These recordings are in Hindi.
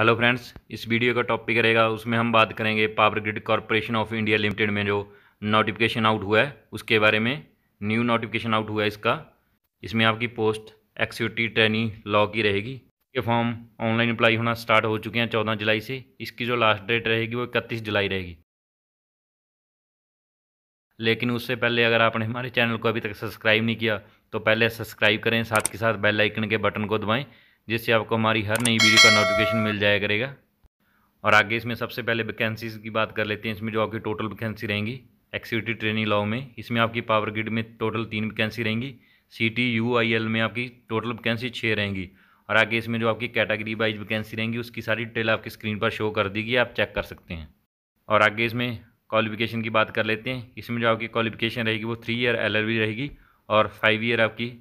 हेलो फ्रेंड्स, इस वीडियो का टॉपिक रहेगा, उसमें हम बात करेंगे power grid corporation of India limited में जो नोटिफिकेशन आउट हुआ है उसके बारे में। न्यू नोटिफिकेशन आउट हुआ है इसका। इसमें आपकी पोस्ट एक्सिक्यूटिव ट्रेनी लॉ की रहेगी। ये फॉर्म ऑनलाइन अप्लाई होना स्टार्ट हो चुके हैं 14 जुलाई से। इसकी जो लास्ट डेट रहेगी वो 31 जुलाई रहेगी। लेकिन उससे पहले अगर आपने हमारे चैनल को अभी तक सब्सक्राइब नहीं किया तो पहले सब्सक्राइब करें, साथ के साथ बेल आइकन के बटन को दबाएँ, जिससे आपको हमारी हर नई वीडियो का नोटिफिकेशन मिल जाया करेगा। और आगे इसमें सबसे पहले वैकेंसीज की बात कर लेते हैं। इसमें जो आपकी टोटल वैकेंसी रहेंगी एक्सिक्यूटिव ट्रेनी लॉ में, इसमें आपकी पावर ग्रिड में टोटल 3 वैकेंसी रहेंगी। सीटी यूआईएल में आपकी टोटल वैकेंसी 6 रहेंगी। और आगे इसमें जो आपकी कैटेगरी वाइज वैकेंसी रहेंगी उसकी सारी डिटेल आपकी स्क्रीन पर शो कर दी गई, आप चेक कर सकते हैं। और आगे इसमें क्वालिफिकेशन की बात कर लेते हैं। इसमें जो आपकी क्वालिफिकेशन रहेगी वो 3 ईयर LLB रहेगी और 5 ईयर आपकी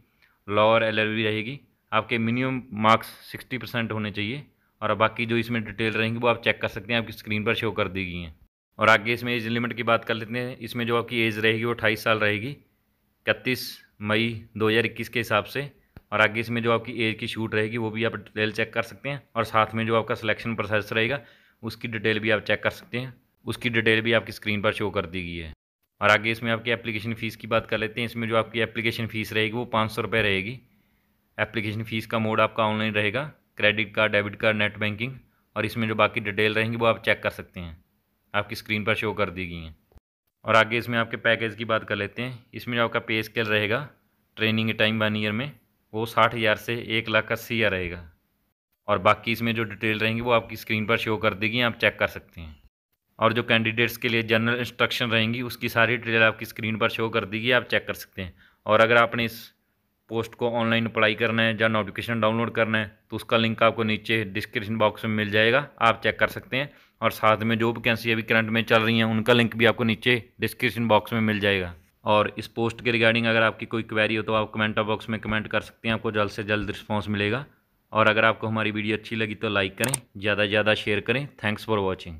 लॉ और LLB रहेगी। आपके मिनिमम मार्क्स 60% होने चाहिए। और बाकी जो इसमें डिटेल रहेंगी वो आप चेक कर सकते हैं, आपकी स्क्रीन पर शो कर दी गई हैं। और आगे इसमें एज लिमिट की बात कर लेते हैं। इसमें जो आपकी एज रहेगी वो 28 साल रहेगी 31 मई 2021 के हिसाब से। और आगे इसमें जो आपकी एज की शूट रहेगी वो भी आप डिटेल चेक कर सकते हैं। और साथ में जो आपका सिलेक्शन प्रोसेस रहेगा उसकी डिटेल भी आप चेक कर सकते हैं, उसकी डिटेल भी आपकी स्क्रीन पर शो कर दी गई है। और आगे इसमें आपकी एप्लीकेशन फ़ीस की बात कर लेते हैं। इसमें जो आपकी एप्लीकेशन फ़ीस रहेगी वो 500 रुपये रहेगी। एप्लीकेशन फ़ीस का मोड आपका ऑनलाइन रहेगा, credit card, debit card, net banking. और इसमें जो बाकी डिटेल रहेंगी वो आप चेक कर सकते हैं, आपकी स्क्रीन पर शो कर दी गई हैं। और आगे इसमें आपके पैकेज की बात कर लेते हैं। इसमें जो आपका पे स्केल रहेगा ट्रेनिंग टाइम 1 ईयर में वो 60,000 से 1,80,000 रहेगा। और बाकी इसमें जो डिटेल रहेंगी वो आपकी स्क्रीन पर शो कर दी गई, आप चेक कर सकते हैं। और जो कैंडिडेट्स के लिए जनरल इंस्ट्रक्शन रहेंगी उसकी सारी डिटेल आपकी स्क्रीन पर शो कर दी गई, आप चेक कर सकते हैं। और अगर आपने इस पोस्ट को ऑनलाइन अप्लाई करना है या नोटिफिकेशन डाउनलोड करना है तो उसका लिंक आपको नीचे डिस्क्रिप्शन बॉक्स में मिल जाएगा, आप चेक कर सकते हैं। और साथ में जो वैकेंसी अभी करंट में चल रही हैं उनका लिंक भी आपको नीचे डिस्क्रिप्शन बॉक्स में मिल जाएगा। और इस पोस्ट के रिगार्डिंग अगर आपकी कोई क्वेरी हो तो आप कमेंट बॉक्स में कमेंट कर सकते हैं, आपको जल्द से जल्द रिस्पॉन्स मिलेगा। और अगर आपको हमारी वीडियो अच्छी लगी तो लाइक करें, ज़्यादा से ज़्यादा शेयर करें। Thanks for watching.